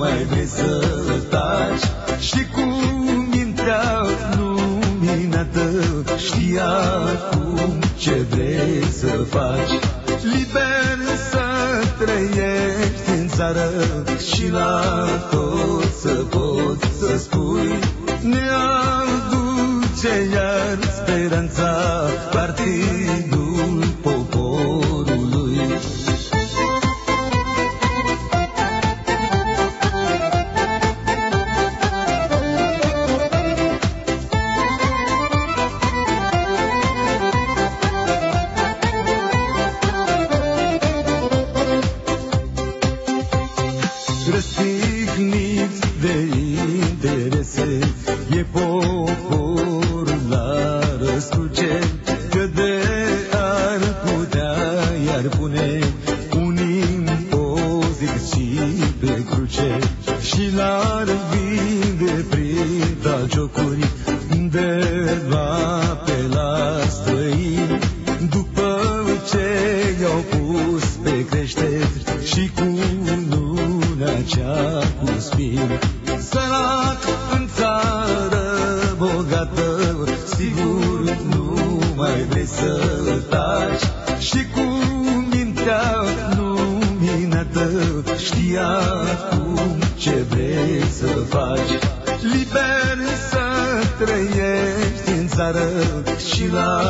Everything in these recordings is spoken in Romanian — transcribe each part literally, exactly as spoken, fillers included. mai vrei să taci? Și cum intra lumina ta, știa cum ce vrei să faci. Liber să trăiești în țară și la tot să poți să spui. Ne-ar duce iar speranța, Partidul Poporului. Răstignit de interese, e poporul la răscruce, că de ar putea iar pune un impozit și pe cruce, și l-ar vinde prin dagiocuri undeva pe la străini, după ce i-au pus pe creșteri și cu luna cea cu spini. Sărac în țară bogată, sigur nu mai vrei să taci. Și cu mintea luminată știa cum ce vrei să faci. Liber să trăiești în țară și la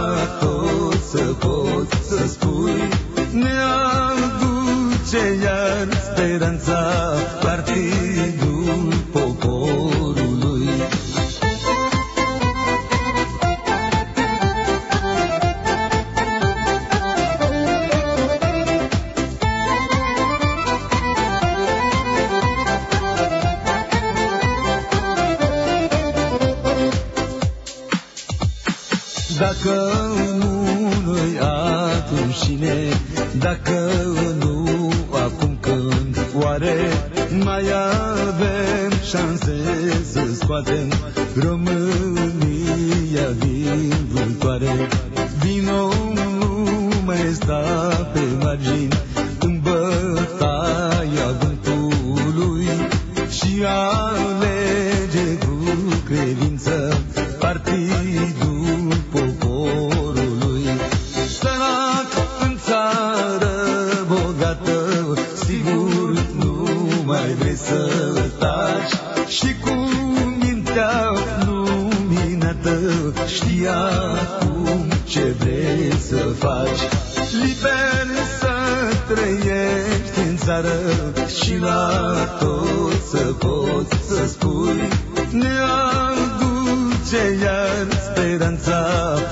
tot să poți să spui. Ne-ar duce iar speranța, Partidul Poporului. Dacă nu-i atunci cine, dacă nu acum când, oare mai avem șanse să scoatem România din vântoare? Din nou nu mai sta pe margini în bătaia vântului și alege cu credință Partidul Poporului. Sărac în țară bogată, sigur nu mai vrei să taci. Și cu mintea luminată știa cum ce vrei să faci. Liber să trăiești în țară și la tot să poți să spui. Ne-ar duce iar speranța,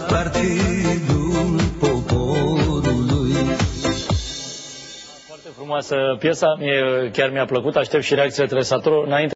Partidul Poporului. Foarte frumoasă piesa, chiar mi-a plăcut, aștept și reacția telespectatorilor.